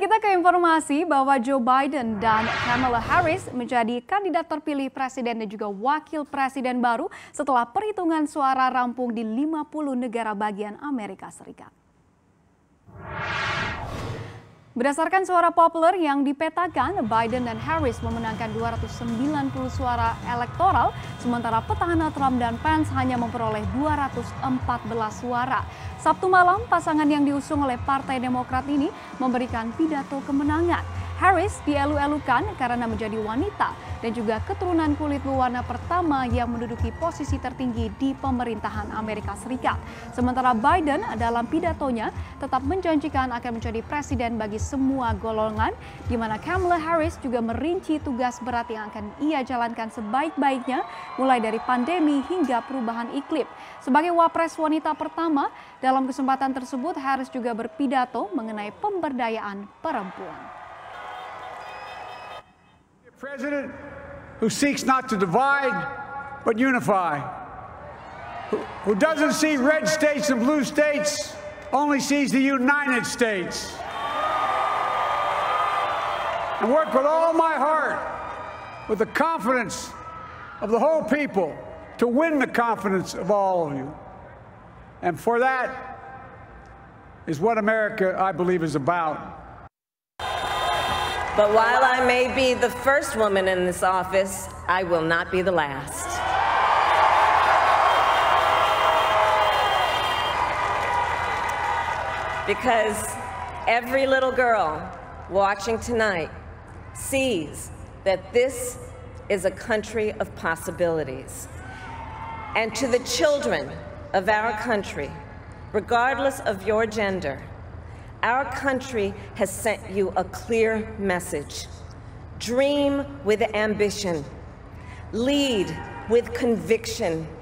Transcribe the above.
kita ke informasi bahwa Joe Biden dan Kamala Harris menjadi kandidat terpilih presiden dan juga wakil presiden baru setelah perhitungan suara rampung di 50 negara bagian Amerika Serikat. Berdasarkan suara populer yang dipetakan, Biden dan Harris memenangkan 290 suara elektoral, sementara petahana Trump dan Pence hanya memperoleh 214 suara. Sabtu malam, pasangan yang diusung oleh Partai Demokrat ini memberikan pidato kemenangan. Harris dielu-elukan karena menjadi wanita dan juga keturunan kulit berwarna pertama yang menduduki posisi tertinggi di pemerintahan Amerika Serikat. Sementara Biden dalam pidatonya tetap menjanjikan akan menjadi presiden bagi semua golongan, di mana Kamala Harris juga merinci tugas berat yang akan ia jalankan sebaik-baiknya, mulai dari pandemi hingga perubahan iklim. Sebagai wapres wanita pertama, dalam kesempatan tersebut Harris juga berpidato mengenai pemberdayaan perempuan. A president who seeks not to divide but unify, who doesn't see red states and blue states, only sees the United States. I work with all my heart, with the confidence of the whole people, to win the confidence of all of you. And for that is what America, I believe, is about. But while I may be the first woman in this office, I will not be the last. Because every little girl watching tonight sees that this is a country of possibilities. And to the children of our country, regardless of your gender, our country has sent you a clear message. Dream with ambition. Lead with conviction.